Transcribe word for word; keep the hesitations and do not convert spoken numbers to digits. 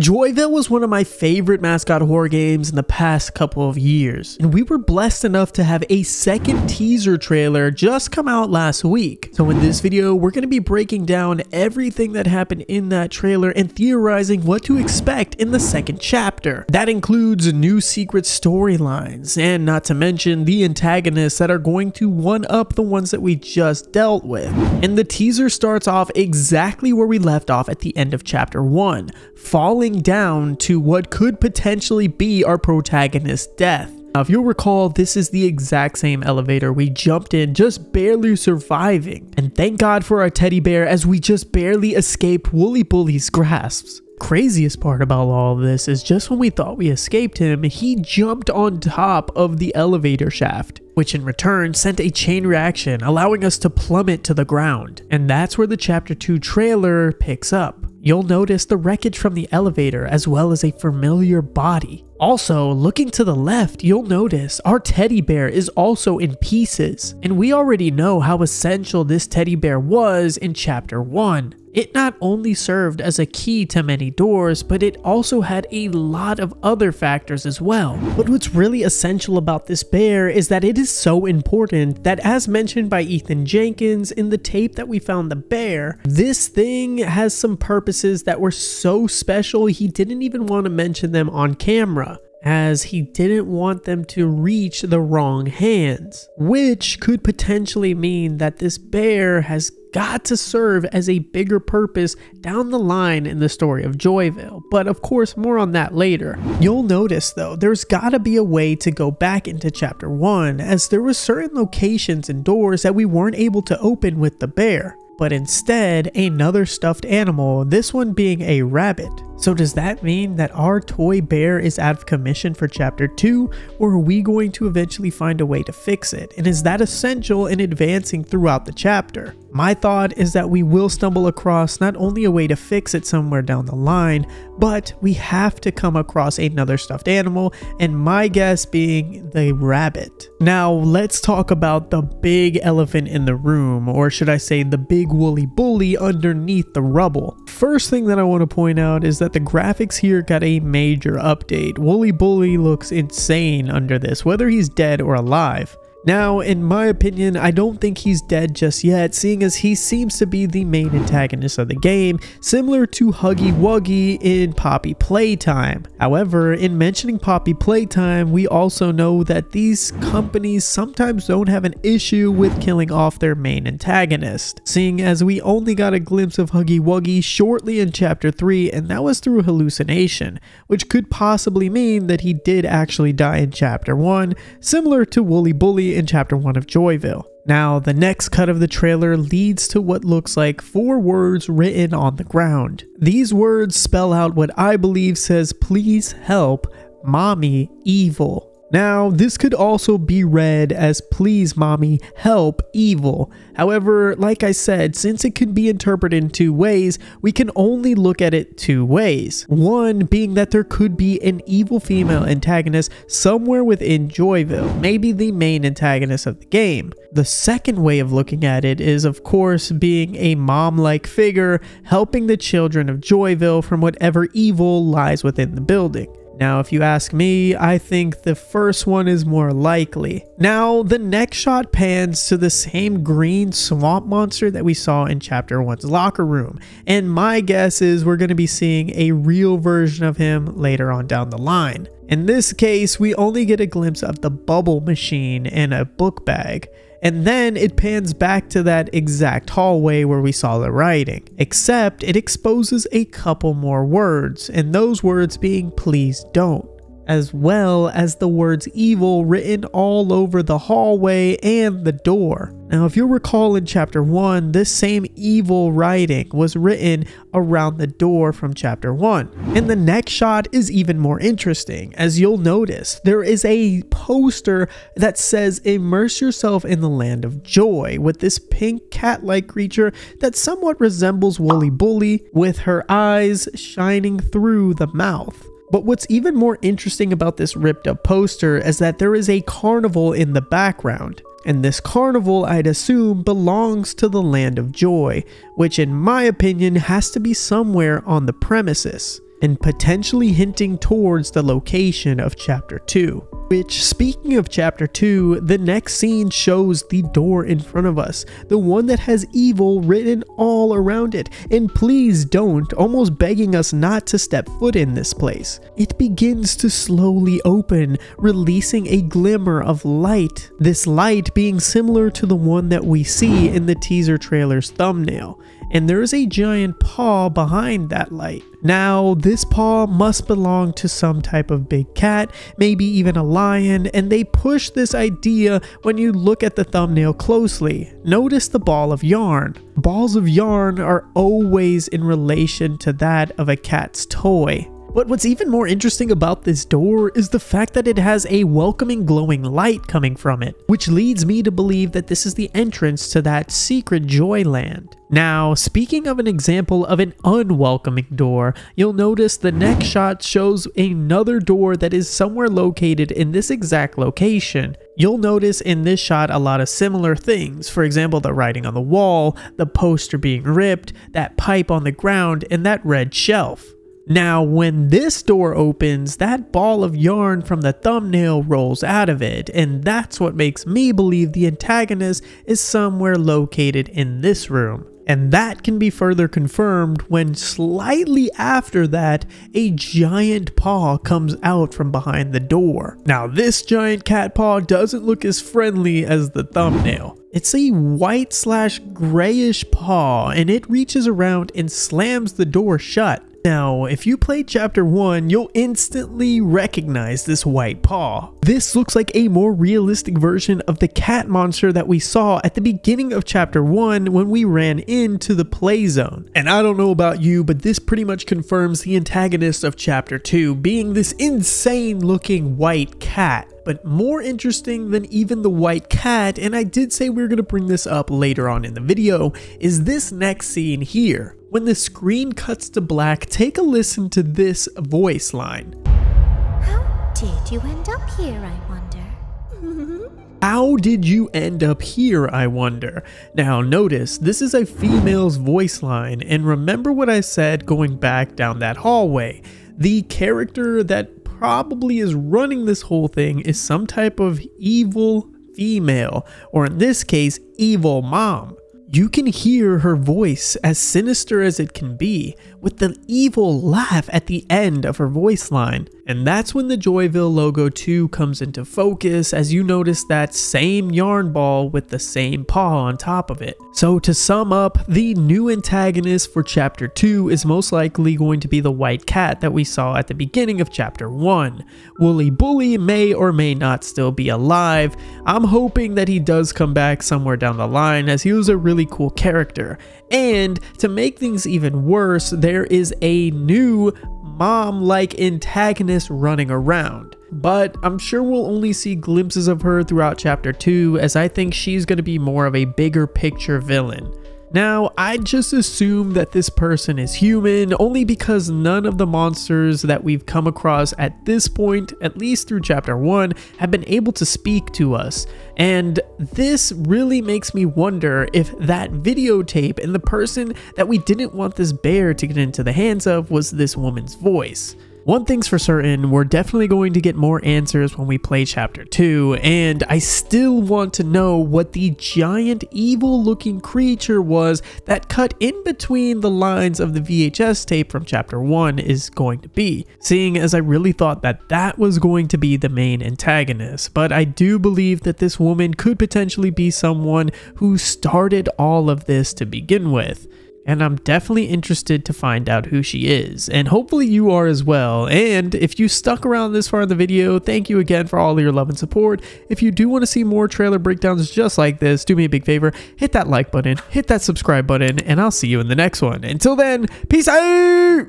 Joyville was one of my favorite mascot horror games in the past couple of years, and we were blessed enough to have a second teaser trailer just come out last week. So in this video, we're going to be breaking down everything that happened in that trailer and theorizing what to expect in the second chapter. That includes new secret storylines, and not to mention the antagonists that are going to one-up the ones that we just dealt with. And the teaser starts off exactly where we left off at the end of chapter one, falling down to what could potentially be our protagonist's death. Now, if you'll recall, this is the exact same elevator we jumped in, just barely surviving. And thank God for our teddy bear, as we just barely escaped Woolly Bully's grasps. Craziest part about all of this is just when we thought we escaped him, he jumped on top of the elevator shaft, which in return sent a chain reaction, allowing us to plummet to the ground. And that's where the chapter two trailer picks up. You'll notice the wreckage from the elevator as well as a familiar body. Also, looking to the left, you'll notice our teddy bear is also in pieces, and we already know how essential this teddy bear was in chapter one. It not only served as a key to many doors, but it also had a lot of other factors as well. But what's really essential about this bear is that it is so important that, as mentioned by Ethan Jenkins in the tape that we found the bear, this thing has some purposes that were so special he didn't even want to mention them on camera, as he didn't want them to reach the wrong hands, which could potentially mean that this bear has got to serve as a bigger purpose down the line in the story of Joyville. But of course, more on that later. You'll notice though, there's gotta be a way to go back into chapter one, as there were certain locations and doors that we weren't able to open with the bear, but instead another stuffed animal, this one being a rabbit. So does that mean that our toy bear is out of commission for chapter two, or are we going to eventually find a way to fix it? And is that essential in advancing throughout the chapter? My thought is that we will stumble across not only a way to fix it somewhere down the line, but we have to come across another stuffed animal, and my guess being the rabbit. Now let's talk about the big elephant in the room, or should I say the big woolly bully underneath the rubble. First thing that I want to point out is that the graphics here got a major update. Woolly Bully looks insane under this, whether he's dead or alive. Now, in my opinion, I don't think he's dead just yet, seeing as he seems to be the main antagonist of the game, similar to Huggy Wuggy in Poppy Playtime. However, in mentioning Poppy Playtime, we also know that these companies sometimes don't have an issue with killing off their main antagonist, seeing as we only got a glimpse of Huggy Wuggy shortly in chapter three, and that was through hallucination, which could possibly mean that he did actually die in chapter one, similar to Woolly Bully in chapter one of Joyville. Now, the next cut of the trailer leads to what looks like four words written on the ground. These words spell out what I believe says, "Please help, mommy evil." Now, this could also be read as "Please mommy, help evil." However, like I said, since it could be interpreted in two ways, we can only look at it two ways. One being that there could be an evil female antagonist somewhere within Joyville, maybe the main antagonist of the game. The second way of looking at it is, of course, being a mom-like figure helping the children of Joyville from whatever evil lies within the building. Now, if you ask me, I think the first one is more likely. Now, the next shot pans to the same green swamp monster that we saw in chapter one's locker room, and my guess is we're going to be seeing a real version of him later on down the line. In this case, we only get a glimpse of the bubble machine and a book bag, and then it pans back to that exact hallway where we saw the writing, except it exposes a couple more words, and those words being "Please don't," as well as the words "evil" written all over the hallway and the door. Now, if you'll recall in chapter one, this same evil writing was written around the door from chapter one. And the next shot is even more interesting, as you'll notice there is a poster that says "Immerse yourself in the land of joy," with this pink cat-like creature that somewhat resembles Woolly Bully, with her eyes shining through the mouth. But what's even more interesting about this ripped up poster is that there is a carnival in the background. And this carnival, I'd assume, belongs to the Land of Joy, which in my opinion has to be somewhere on the premises. and potentially hinting towards the location of chapter two. Which, speaking of chapter two, the next scene shows the door in front of us, the one that has evil written all around it, and please don't, almost begging us not to step foot in this place. It begins to slowly open, releasing a glimmer of light, this light being similar to the one that we see in the teaser trailer's thumbnail, and there is a giant paw behind that light. Now, this paw must belong to some type of big cat, maybe even a lion, and they push this idea when you look at the thumbnail closely. Notice the ball of yarn. Balls of yarn are always in relation to that of a cat's toy. But what's even more interesting about this door is the fact that it has a welcoming glowing light coming from it, which leads me to believe that this is the entrance to that secret Joyland. Now, speaking of an example of an unwelcoming door, you'll notice the next shot shows another door that is somewhere located in this exact location. You'll notice in this shot a lot of similar things, for example the writing on the wall, the poster being ripped, that pipe on the ground, and that red shelf. Now, when this door opens, that ball of yarn from the thumbnail rolls out of it, and that's what makes me believe the antagonist is somewhere located in this room. And that can be further confirmed when slightly after that, a giant paw comes out from behind the door. Now, this giant cat paw doesn't look as friendly as the thumbnail. It's a white slash grayish paw, and it reaches around and slams the door shut. Now, if you played chapter one, you'll instantly recognize this white paw. This looks like a more realistic version of the cat monster that we saw at the beginning of chapter one when we ran into the play zone. And I don't know about you, but this pretty much confirms the antagonist of chapter two being this insane looking white cat. But more interesting than even the white cat, and I did say we were going to bring this up later on in the video, is this next scene here. When the screen cuts to black, take a listen to this voice line. How did you end up here, I wonder? How did you end up here, I wonder? Now notice, this is a female's voice line, and remember what I said going back down that hallway. The character that probably is running this whole thing is some type of evil female, or in this case, evil mom. You can hear her voice, as sinister as it can be, with the evil laugh at the end of her voice line. And that's when the Joyville logo too comes into focus, as you notice that same yarn ball with the same paw on top of it. So to sum up, the new antagonist for chapter two is most likely going to be the white cat that we saw at the beginning of chapter one. Woolly Bully may or may not still be alive. I'm hoping that he does come back somewhere down the line, as he was a really cool character. And to make things even worse, there is a new mom-like antagonist running around, but I'm sure we'll only see glimpses of her throughout chapter two, as I think she's going to be more of a bigger picture villain. Now, I just assume that this person is human, only because none of the monsters that we've come across at this point, at least through chapter one, have been able to speak to us. And this really makes me wonder if that videotape and the person that we didn't want this bear to get into the hands of was this woman's voice. One thing's for certain, we're definitely going to get more answers when we play chapter two, and I still want to know what the giant evil looking creature was that cut in between the lines of the V H S tape from chapter one is going to be, seeing as I really thought that that was going to be the main antagonist. But I do believe that this woman could potentially be someone who started all of this to begin with. And I'm definitely interested to find out who she is, and hopefully you are as well. And if you stuck around this far in the video, thank you again for all of your love and support. If you do want to see more trailer breakdowns just like this, do me a big favor, hit that like button, hit that subscribe button, and I'll see you in the next one. Until then, peace out!